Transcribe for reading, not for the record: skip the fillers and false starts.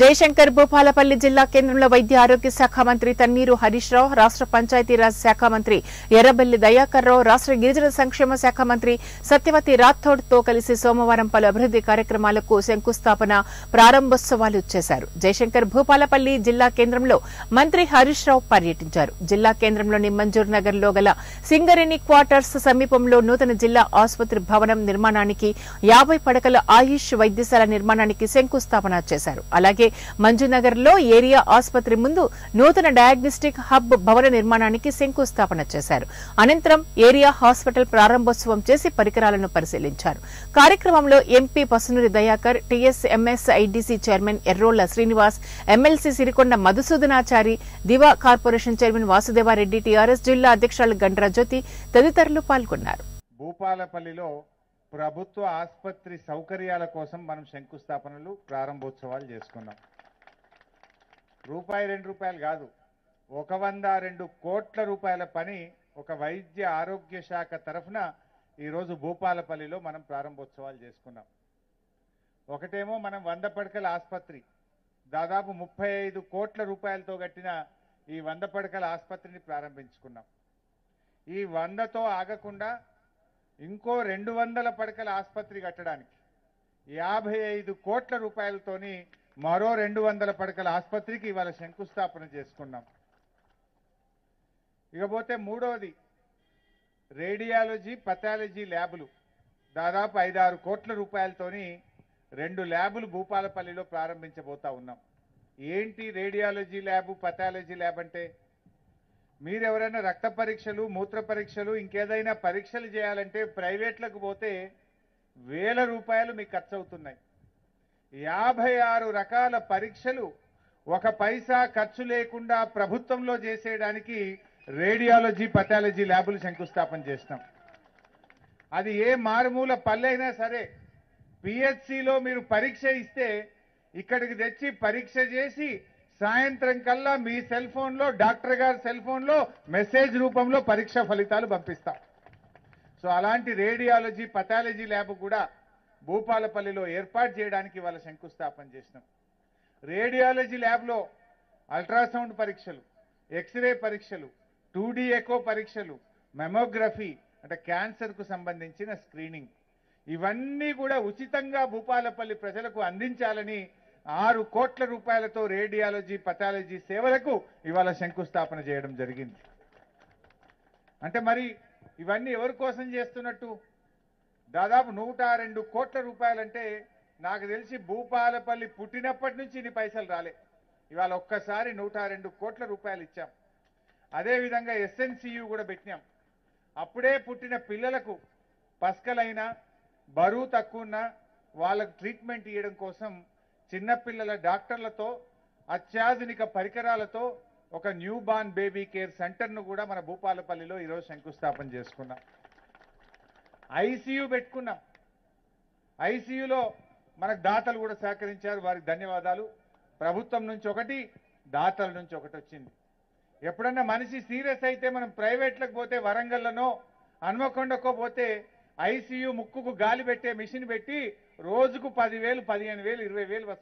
జయశంకర్ భూపాలపల్లి జిల్లా కేంద్రంలో వైద్య ఆరోగ్య శాఖ మంత్రి తన్నీరు హరీష్ రావు, రాష్ట్ర పంచాయతీరాజ్ శాఖ మంత్రి ఎర్రబెల్లి దయాకర్ రావు, రాష్ట్ర గిరిజన సంక్షేమ శాఖ మంత్రి సత్యవతి రాథోడ్ తో కలిసి సోమవారం పలు అభివృద్ది కార్యక్రమాలకు శంకుస్థాపన ప్రారంభోత్సవాలు చేశారు. జయశంకర్ భూపాలపల్లి జిల్లా కేంద్రంలో మంత్రి హరీష్ రావు పర్యటించారు. జిల్లా కేంద్రంలోని మంజూర్ నగర్ లో గల సింగరేణి క్వార్టర్స్ సమీపంలో నూతన జిల్లా ఆసుపత్రి భవనం నిర్మాణానికి 50 పడకల ఆయుష్ వైద్యశాల నిర్మాణానికి శంకుస్థాపన చేశారు. అలాగే మంజునగర్ లో ఏరియా ఆసుపత్రి ముందు నూతన డయాగ్నోస్టిక్ హబ్ భవన నిర్మాణానికి శంకుస్థాపన చేశారు. అనంతరం ఏరియా హాస్పిటల్ ప్రారంభోత్సవం చేసి పరికరాలను పరిశీలించారు. కార్యక్రమంలో MP Pasunuri Dayakar, TSMSIDC chairman Errolla Srinivas, MLC Sirikonda Madhusudanachari, దివా కార్పొరేషన్ చైర్మన్ వాసుదేవారెడ్డి, టీఆర్ఎస్ జిల్లా అధ్యక్షురాలు గండ్రాజ్యోతి తదితరులు పాల్గొన్నారు. భూపాలపల్లిలో ప్రభుత్వ ఆసుపత్రి సౌకర్యాల కోసం మనం శంకుస్థాపనలు ప్రారంభోత్సవాలు చేసుకున్నాం. రూపాయి 2 రూపాయలు కాదు, 102 కోట్ల రూపాయల పని ఒక వైద్య ఆరోగ్య శాఖ తరఫున ఈరోజు భూపాలపల్లిలో మనం ప్రారంభోత్సవాలు చేసుకున్నాం. ఒకటేమో మనం 100 పడకల ఆసుపత్రి, దాదాపు 35 కోట్ల రూపాయలతో కట్టిన ఈ 100 పడకల ఆసుపత్రిని ప్రారంభించుకున్నాం. ఈ 100తో ఆగకుండా ఇంకో 200 పడకల ఆసుపత్రి కట్టడానికి 55 కోట్ల రూపాయలతోని మరో 200 పడకల ఆసుపత్రికి ఇవాళ శంకుస్థాపన చేసుకున్నాం. ఇకపోతే మూడవది రేడియాలజీ పథాలజీ ల్యాబులు, దాదాపు 5-6 కోట్ల రూపాయలతోని 2 ల్యాబులు భూపాలపల్లిలో ప్రారంభించబోతా ఉన్నాం. ఏంటి రేడియాలజీ ల్యాబ్, పథాలజీ ల్యాబ్ అంటే, మీరెవరైనా రక్త పరీక్షలు, మూత్ర పరీక్షలు, ఇంకేదైనా పరీక్షలు చేయాలంటే ప్రైవేట్లకు పోతే వేల రూపాయలు మీకు ఖర్చు అవుతున్నాయి. 56 రకాల పరీక్షలు 1 పైసా ఖర్చు లేకుండా ప్రభుత్వంలో చేసేయడానికి రేడియాలజీ పథాలజీ ల్యాబులు శంకుస్థాపన చేస్తాం. అది ఏ మారుమూల పల్లెైనా సరే పిహెచ్సిలో మీరు పరీక్ష ఇస్తే ఇక్కడికి తెచ్చి పరీక్ష చేసి సాయంత్రం కల్లా మీ సెల్ ఫోన్లో, డాక్టర్ గారి సెల్ ఫోన్లో మెసేజ్ రూపంలో పరీక్ష ఫలితాలు పంపిస్తాం. సో అలాంటి రేడియాలజీ పథాలజీ ల్యాబ్ కూడా భూపాలపల్లిలో ఏర్పాటు చేయడానికి వాళ్ళ శంకుస్థాపన చేసినాం. రేడియాలజీ ల్యాబ్లో అల్ట్రాసౌండ్ పరీక్షలు, ఎక్స్రే పరీక్షలు, 2D ఎకో పరీక్షలు, మెమోగ్రఫీ అంటే క్యాన్సర్కు సంబంధించిన స్క్రీనింగ్, ఇవన్నీ కూడా ఉచితంగా భూపాలపల్లి ప్రజలకు అందించాలని 6 కోట్ల రూపాయలతో రేడియాలజీ పథాలజీ సేవలకు ఇవాళ శంకుస్థాపన చేయడం జరిగింది. అంటే మరి ఇవన్నీ ఎవరి కోసం చేస్తున్నట్టు? దాదాపు 102 కోట్ల రూపాయలంటే నాకు తెలిసి భూపాలపల్లి పుట్టినప్పటి నుంచి ఇన్ని పైసలు రాలే. ఇవాళ ఒక్కసారి 102 కోట్ల రూపాయలు ఇచ్చాం. అదేవిధంగా ఎస్ఎన్సియు కూడా పెట్టినాం. అప్పుడే పుట్టిన పిల్లలకు పస్కలైనా, బరువు తక్కువన్నా వాళ్ళకు ట్రీట్మెంట్ ఇవ్వడం కోసం చిన్నపిల్లల డాక్టర్లతో అత్యాధునిక పరికరాలతో ఒక న్యూ బార్న్ బేబీ కేర్ సెంటర్ను కూడా మన భూపాలపల్లిలో ఈరోజు శంకుస్థాపన చేసుకున్నాం. ఐసీయూ పెట్టుకున్నాం. ఐసీయూలో మనకు దాతలు కూడా సహకరించారు, వారికి ధన్యవాదాలు. ప్రభుత్వం నుంచి ఒకటి, దాతల నుంచి ఒకటి వచ్చింది. ఎప్పుడన్నా మనిషి సీరియస్ అయితే మనం ప్రైవేట్లకు పోతే వరంగల్లోనో హన్మకొండకో పోతే ఐసీయూ ముక్కుకు గాలి పెట్టే మిషన్ పెట్టి రోజుకు 10,000, 15,000, 20,000 వస్తుంది.